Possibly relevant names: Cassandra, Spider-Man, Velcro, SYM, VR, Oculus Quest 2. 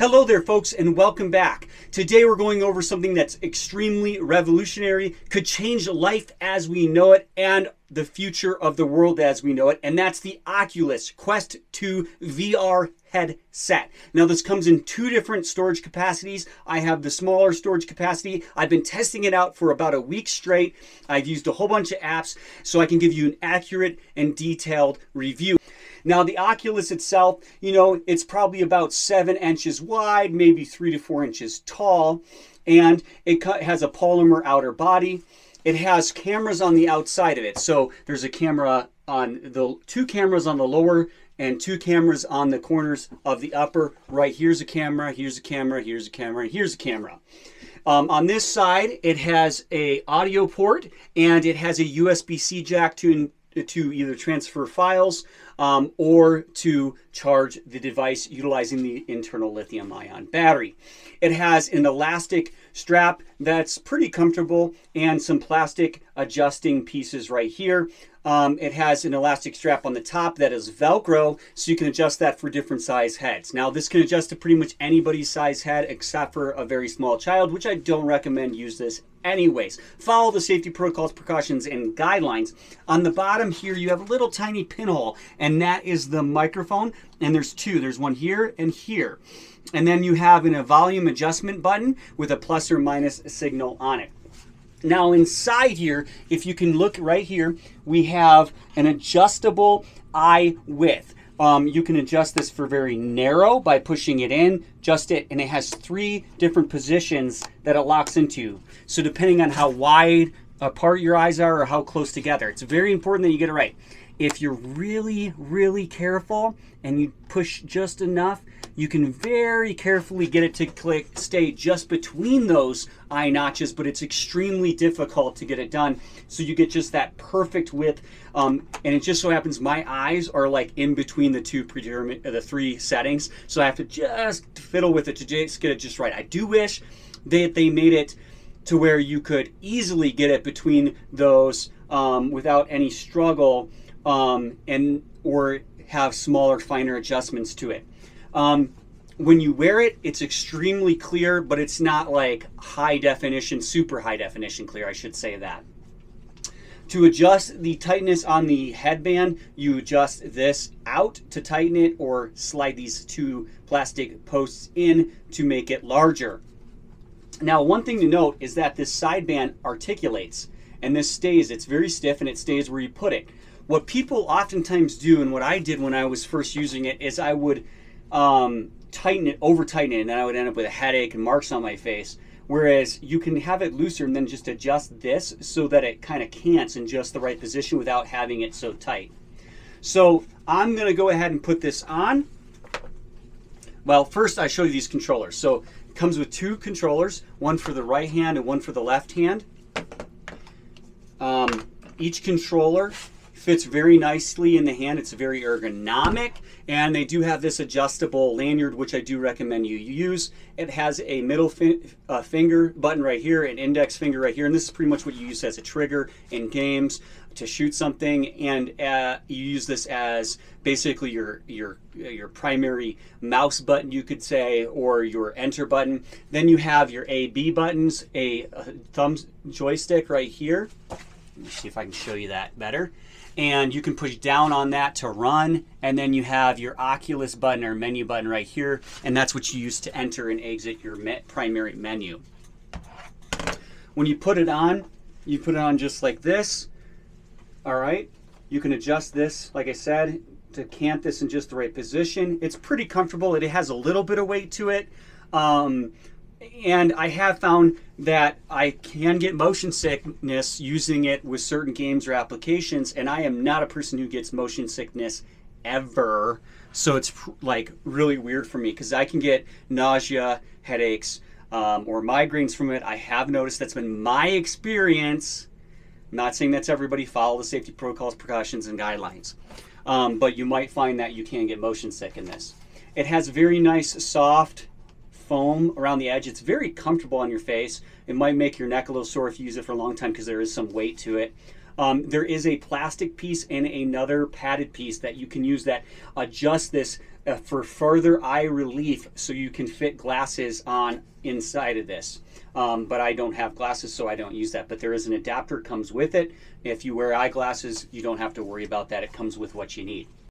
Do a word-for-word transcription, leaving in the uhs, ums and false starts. Hello there folks, and welcome back. Today we're going over something that's extremely revolutionary, could change life as we know it and the future of the world as we know it, and that's the Oculus Quest two V R headset. Now this comes in two different storage capacities. I have the smaller storage capacity. I've been testing it out for about a week straight. I've used a whole bunch of apps so I can give you an accurate and detailed review. Now the Oculus itself, you know, it's probably about seven inches wide, maybe three to four inches tall, and it has a polymer outer body. It has cameras on the outside of it. So there's a camera on the, two cameras on the lower and two cameras on the corners of the upper. Right, here's a camera, here's a camera, here's a camera, and here's a camera. Um, on this side, it has a audio port and it has a U S B C jack to to either transfer files um, or to charge the device utilizing the internal lithium ion battery. It has an elastic strap that's pretty comfortable and some plastic adjusting pieces right here. Um, it has an elastic strap on the top that is Velcro, so you can adjust that for different size heads. Now this can adjust to pretty much anybody's size head except for a very small child, which I don't recommend use this anyways. Follow the safety protocols, precautions, and guidelines. On the bottom here, you have a little tiny pinhole, and that is the microphone, and there's two. There's one here and here. And then you have an, a volume adjustment button with a plus or minus signal on it. Now inside here, if you can look right here, we have an adjustable eye width. Um, you can adjust this for very narrow by pushing it in, adjust it, and it has three different positions that it locks into. So depending on how wide apart your eyes are or how close together, it's very important that you get it right. If you're really, really careful and you push just enough, you can very carefully get it to click, stay just between those eye notches, but it's extremely difficult to get it done. So you get just that perfect width. Um, and it just so happens my eyes are like in between the two predetermined, uh, the three settings. So I have to just fiddle with it to just get it just right. I do wish that they made it to where you could easily get it between those um, without any struggle. Um, and or have smaller, finer adjustments to it. Um, when you wear it, it's extremely clear, but it's not like high definition, super high definition clear, I should say that. To adjust the tightness on the headband, you adjust this out to tighten it or slide these two plastic posts in to make it larger. Now, one thing to note is that this sideband articulates and this stays, it's very stiff and it stays where you put it. What people oftentimes do, and what I did when I was first using it, is I would um, tighten it, over tighten it, and then I would end up with a headache and marks on my face. Whereas you can have it looser and then just adjust this so that it kind of cants in just the right position without having it so tight. So I'm going to go ahead and put this on. Well, first I show you these controllers. So it comes with two controllers, one for the right hand and one for the left hand. Um, each controller fits very nicely in the hand. It's very ergonomic, and they do have this adjustable lanyard, which I do recommend you use. It has a middle fin uh, finger button right here, an index finger right here, and this is pretty much what you use as a trigger in games to shoot something, and uh, you use this as basically your your your primary mouse button, you could say, or your enter button. Then you have your A, B buttons, a, a thumb joystick right here. Let me see if I can show you that better. And you can push down on that to run. And then you have your Oculus button or menu button right here. And that's what you use to enter and exit your me- primary menu. When you put it on, you put it on just like this. All right. You can adjust this, like I said, to cant this in just the right position. It's pretty comfortable. It has a little bit of weight to it. Um, And I have found that I can get motion sickness using it with certain games or applications, and I am not a person who gets motion sickness ever. So it's like really weird for me because I can get nausea, headaches, um, or migraines from it. I have noticed that's been my experience. I'm not saying that's everybody. Follow the safety protocols, precautions, and guidelines. Um, but you might find that you can get motion sick in this. It has very nice, soft foam around the edge. It's very comfortable on your face. It might make your neck a little sore if you use it for a long time because there is some weight to it. Um, there is a plastic piece and another padded piece that you can use that adjust this uh, for further eye relief, so you can fit glasses on inside of this. Um, but I don't have glasses, so I don't use that. But there is an adapter, comes with it. If you wear eyeglasses, you don't have to worry about that. It comes with what you need.